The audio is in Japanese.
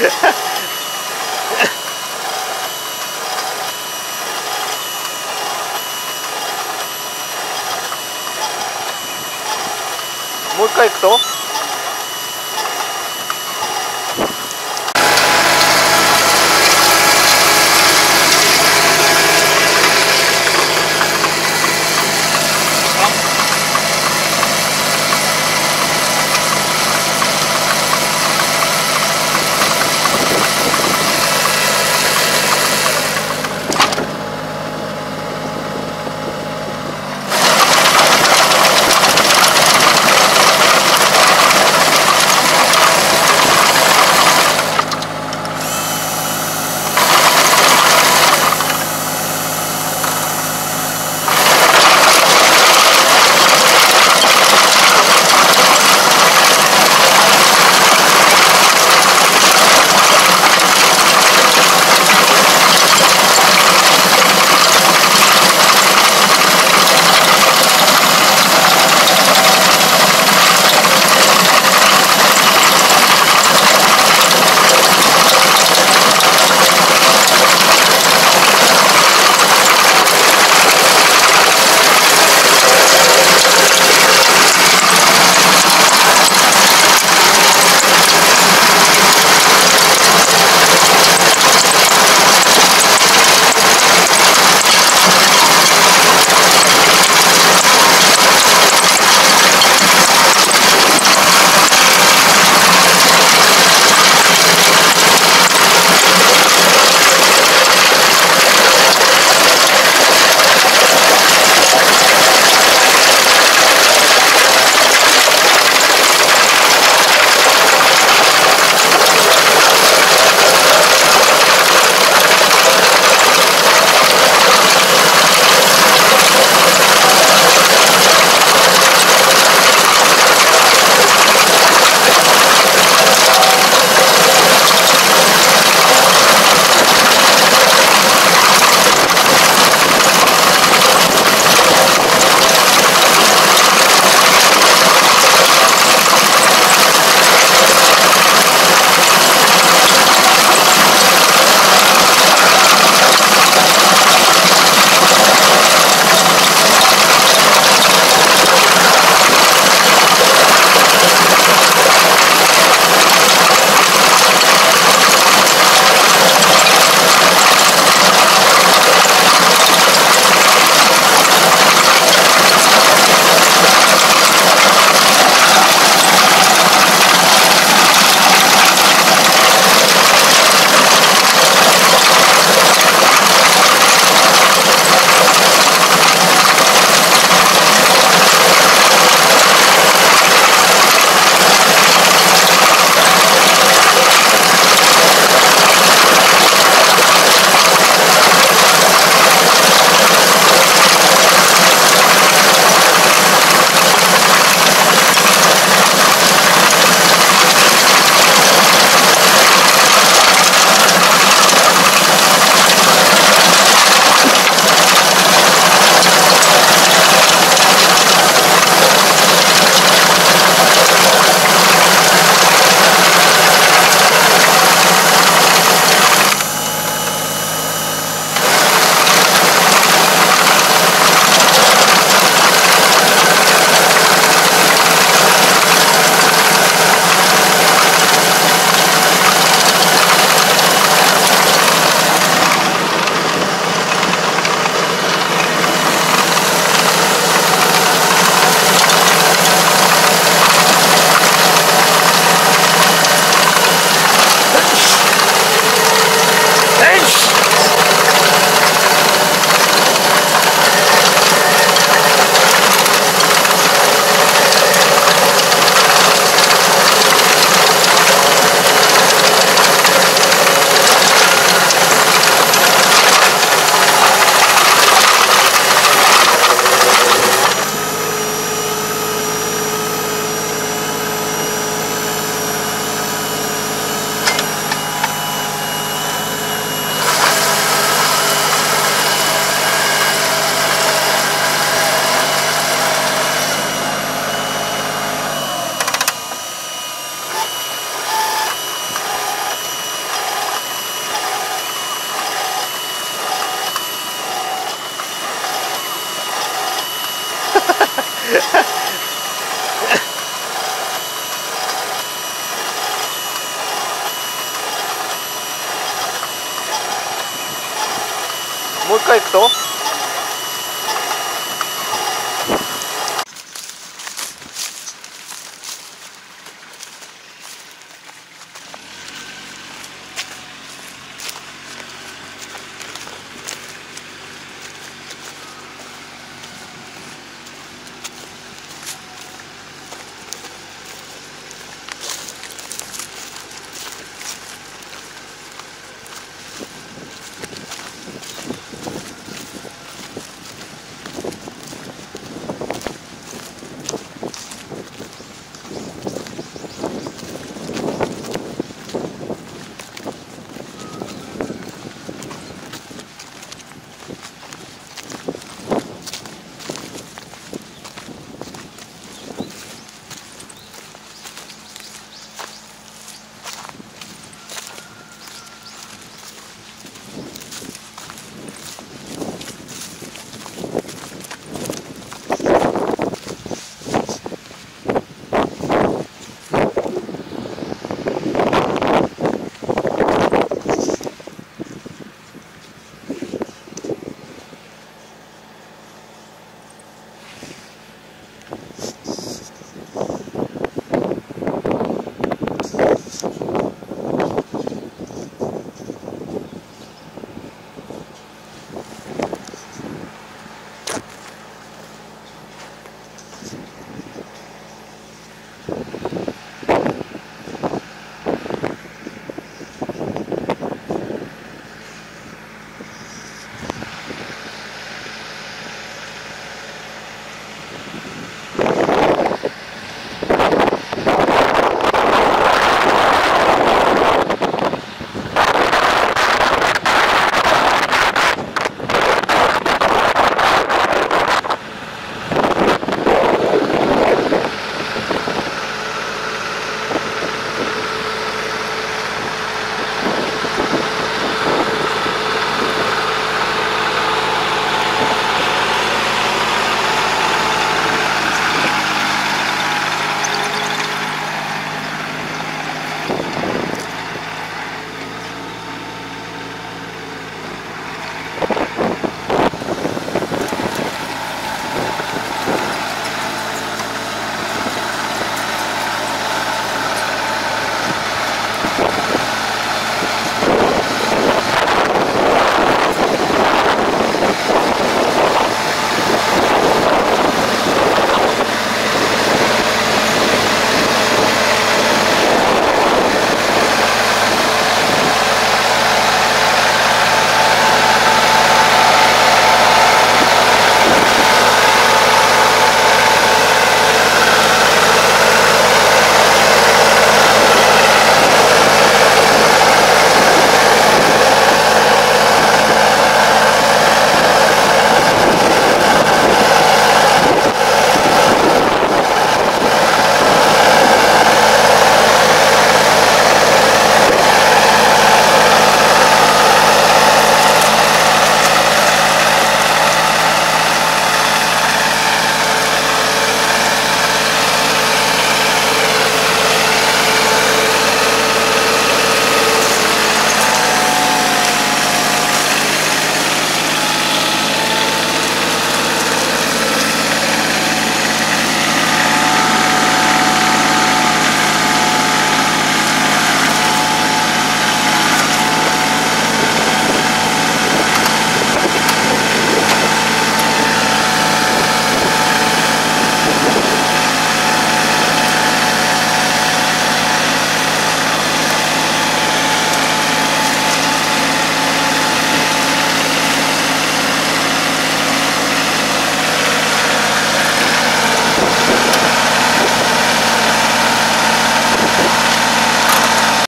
もう一回行くとう一回行くと